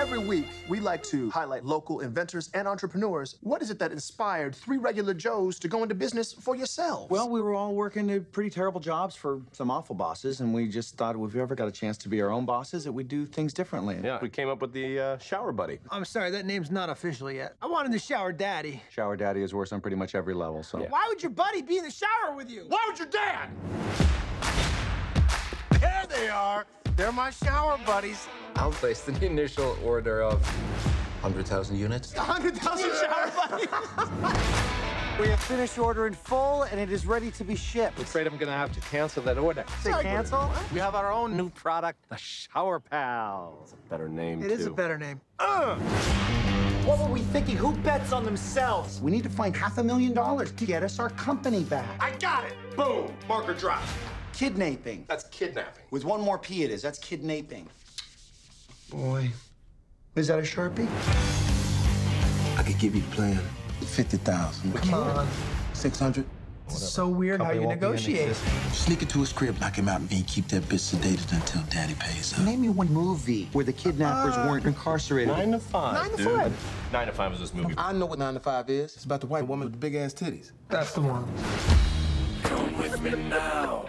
Every week, we like to highlight local inventors and entrepreneurs. What is it that inspired three regular Joes to go into business for yourselves? Well, we were all working at pretty terrible jobs for some awful bosses, and we just thought if we ever got a chance to be our own bosses, that we'd do things differently. Yeah, we came up with the Shower Buddy. I'm sorry, that name's not official yet. I wanted the Shower Daddy. Shower Daddy is worse on pretty much every level, so... Yeah. Why would your buddy be in the shower with you? Why would your dad? There they are. They're my shower buddies. I'll place the initial order of 100,000 units. 100,000 shower buddies. We have finished order in full, and it is ready to be shipped. I'm afraid I'm going to have to cancel that order. Say cancel? We have our own new product, the Shower Pal. It's a better name, too. It is a better name. What were we thinking? Who bets on themselves? We need to find $500,000 to get us our company back. I got it. Boom. Marker drop. Kidnapping. That's kidnapping. With one more P it is. That's kidnapping. Boy. Is that a Sharpie? I could give you the plan. 50,000. Come on. 600. It's so weird how you negotiate. Sneak into his crib, knock him out, and keep that bitch sedated until daddy pays up. Name me one movie where the kidnappers weren't incarcerated. 9 to 5. 9 to 5. 9 to 5 is this movie. I know what 9 to 5 is. It's about the white woman with big ass titties. That's the one. Come with me now.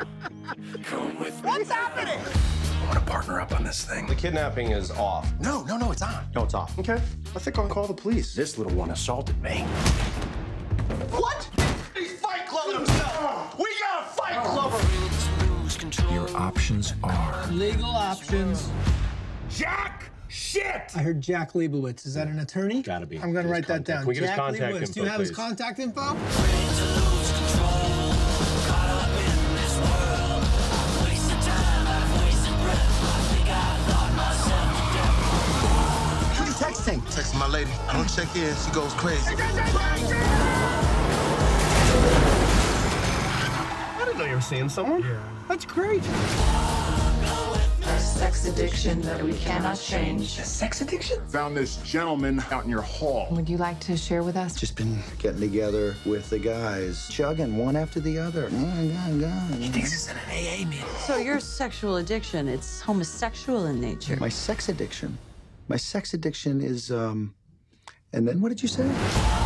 Come with me. What's happening? I want to partner up on this thing. The kidnapping is off. No, it's on. No, it's off. Okay. I think I'll call the police. This little one assaulted me. What? He's Fight Clubbing himself. We got a Fight Clubber. Your options are legal options. Jack. Shit! I heard Jack Leibowitz. Is that an attorney? Gotta be. I'm gonna write that down. We get his contact info. Do you have his contact info? Text my lady. I don't check in. She goes crazy. I didn't know you were seeing someone. Yeah. That's great. There's sex addiction that we cannot change. A sex addiction? Found this gentleman out in your hall. Would you like to share with us? Just been getting together with the guys, chugging one after the other. Oh, God. He thinks it's an AA meeting. So your sexual addiction, it's homosexual in nature. My sex addiction? My sex addiction is, and then what did you say?